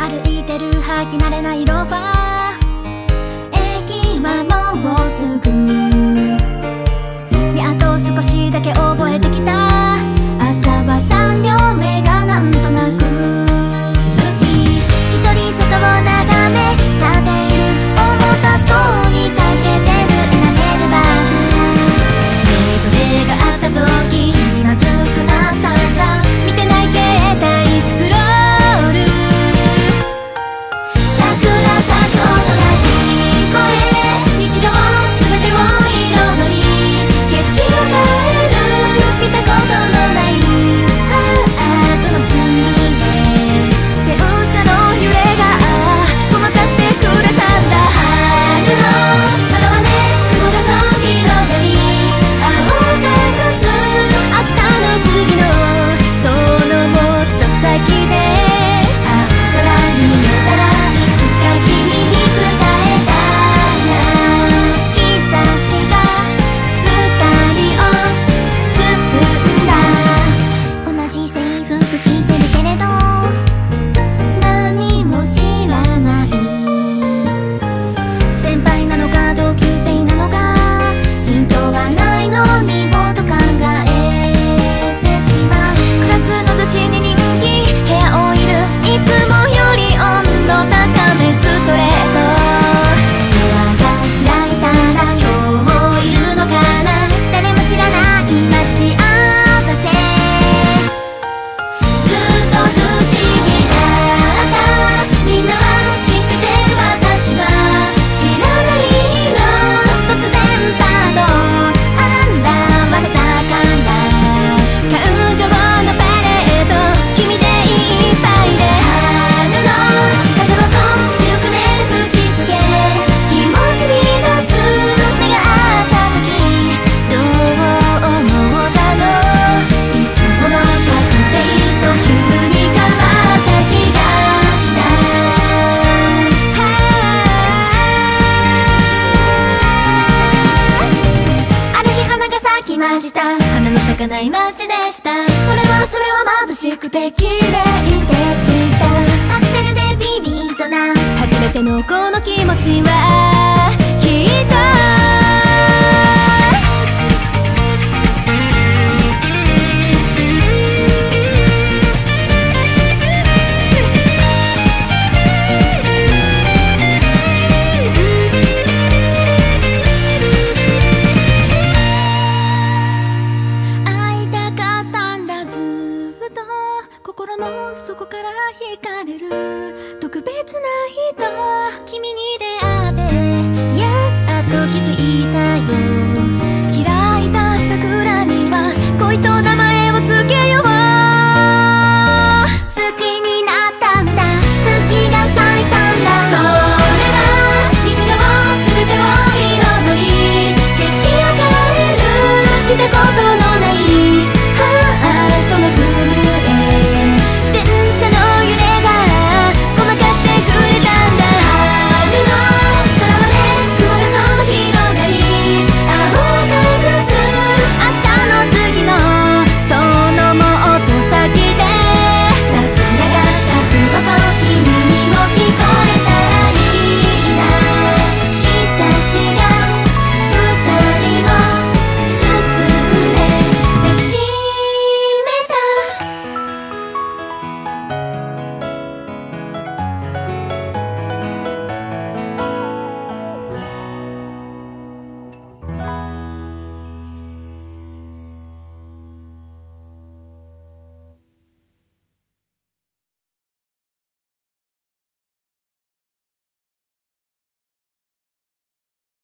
歩いてる吐き慣れないローファー、駅はもうすぐ、やっと少しだけ覚えてきた。朝は3両目がなんとなく好き、一人外を眺め立ている重たそうにかけてるエナメルバッグ、デートがあった時気まずくなったんだ、見てない携帯「特別な人君に出会う」